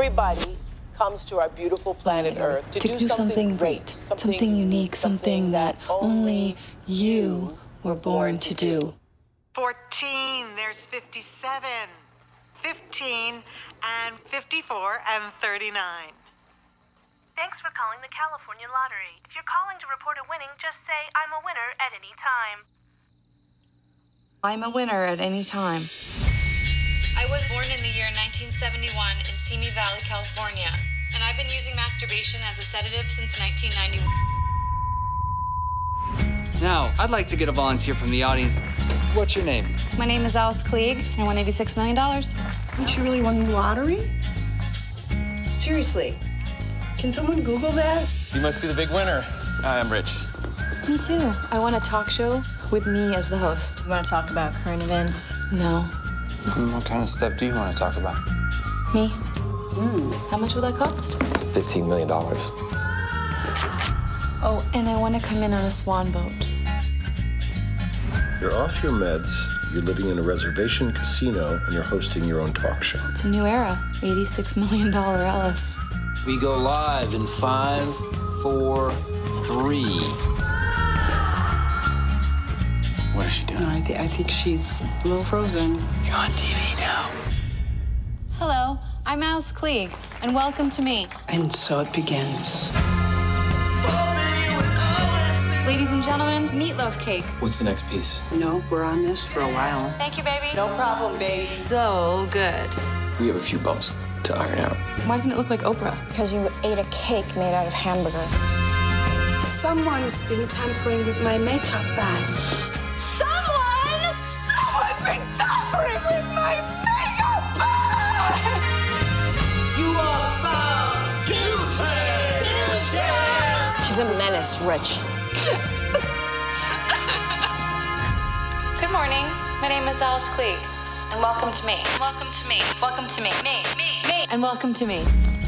Everybody comes to our beautiful planet Earth to do something great, something unique, something that only you were born to do. 14, there's 57, 15, and 54, and 39. Thanks for calling the California Lottery. If you're calling to report a winning, just say, I'm a winner at any time. I'm a winner at any time. I was born in the year 1971 in Simi Valley, California, and I've been using masturbation as a sedative since 1991. Now, I'd like to get a volunteer from the audience. What's your name? My name is Alice Klieg, and I won $86 million. Don't you really won the lottery? Seriously, can someone Google that? You must be the big winner. Hi, I'm Rich. Me too. I want a talk show with me as the host. You want to talk about current events? No. What kind of stuff do you want to talk about? Me. How much will that cost? $15 million. Oh, and I want to come in on a swan boat. You're off your meds, you're living in a reservation casino, and you're hosting your own talk show. It's a new era. $86 million Alice. We go live in 5, 4, 3. What is she doing? No, I think she's a little frozen. You're on TV now. Hello, I'm Alice Klieg, and welcome to me. And so it begins. Ladies and gentlemen, meatloaf cake. What's the next piece? No, we're on this for a while. Thank you, baby. No problem, baby. So good. We have a few bumps to iron out. Why doesn't it look like Oprah? Because you ate a cake made out of hamburger. Someone's been tampering with my makeup bag. Someone's been tampering with my makeup bag! You are found guilty! She's a menace, Rich. Good morning. My name is Alice Klieg, and welcome to me. Welcome to me. Welcome to me. Me. Me. Me. And welcome to me.